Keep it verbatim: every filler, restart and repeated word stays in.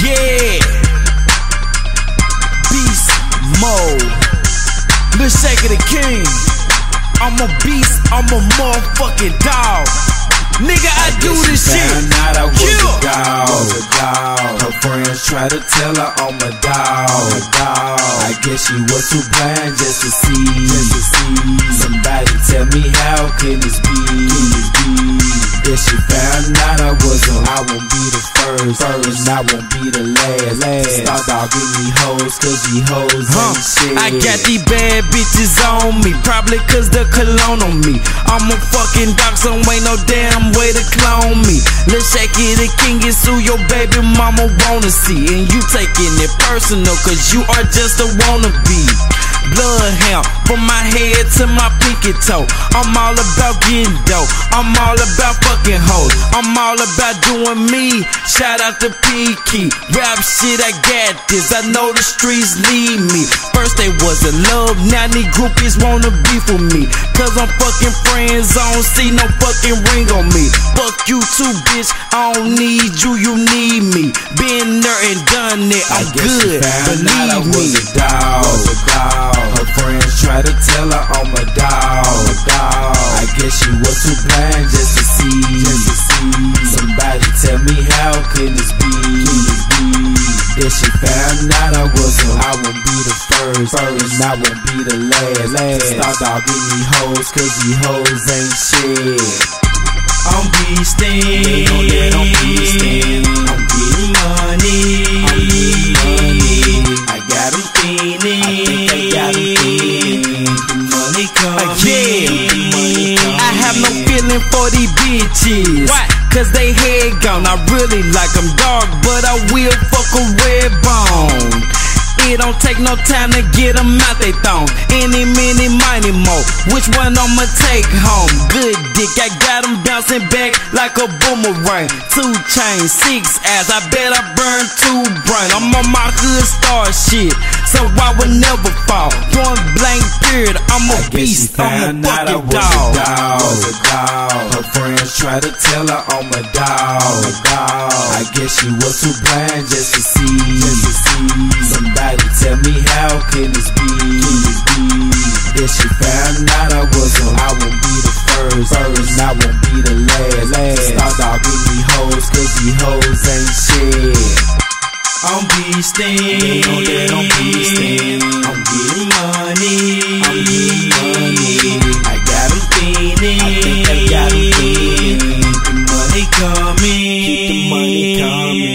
yeah. Beast mode. Let's shake it, the king. I'm a beast, I'm a motherfucking dog. Nigga, I, I do this shit. Out I was yeah. a dog. Was a dog. Her friends try to tell her I'm a dog. I'm a dog. I guess she was too blind just to see. Just to see. Somebody tell me how can this be? Can this be? If she found out I wasn't, I won't be the first. First, I won't be the last. last. Stop dogging me hoes, cause she hoes huh. ain't shit. I got these bad bitches on me, probably cause the cologne on me. I'm a fucking dog, so ain't no damn way to clone me. Let's shake it, the king is who your baby mama wanna see. And you taking it personal, cause you are just a wannabe. Bloodhound, from my head to my pinky toe. I'm all about getting dope, I'm all about fucking hoes, I'm all about doing me. Shout out to P K, rap shit, I got this. I know the streets need me. First they was in love, now these groupies wanna be for me. Cause I'm fucking friend zone, see no fucking ring on me. Me. Fuck you too, bitch. I don't need you, you need me. Been there and done it. I'm good. Believe me. Was a dog. Was a dog. Her friends try to tell her I'm a dog. A dog. I guess she was too blind just to see. Just to see. Somebody tell me how can this be? Can this be? If she found out I wasn't, I won't be the first. First, I won't be the last. last. Stop dogging me hoes, cause these hoes ain't shit. I'm beastin', they know that I'm beastin'. I'm getting money, I'm getting money. I got them feeling, I think I got them feeling. The money comin', the money comin'. I have no feeling for these bitches. What? Cause they head gone. I really like them dark, but I will fuck a red bone. It don't take no time to get them out they thong. Any, many, mighty mo. Which one I'ma take home? Good dick, I got them bouncing back like a boomerang. Two chains, six ass, I bet I burn two brain. I'm on my hood star shit, so I would never fall. One blank period, I'm a I beast, I'm a fucking dog. A dog. Was a dog. Her friends try to tell her I'm a dog. I'm a dog. I guess she was too blind just to see. Just to see. Somebody tell me how can this be? Can this be? If she found out I wasn't, I won't be the first. First, I won't be the last. last. Stop dogging these hoes, cause these hoes ain't shit. I'm beastin', they know that I'm beastin'. I'm getting money, I'm getting money. I got them feeling, I think I got them feeling. Keep the money coming, keep the money coming.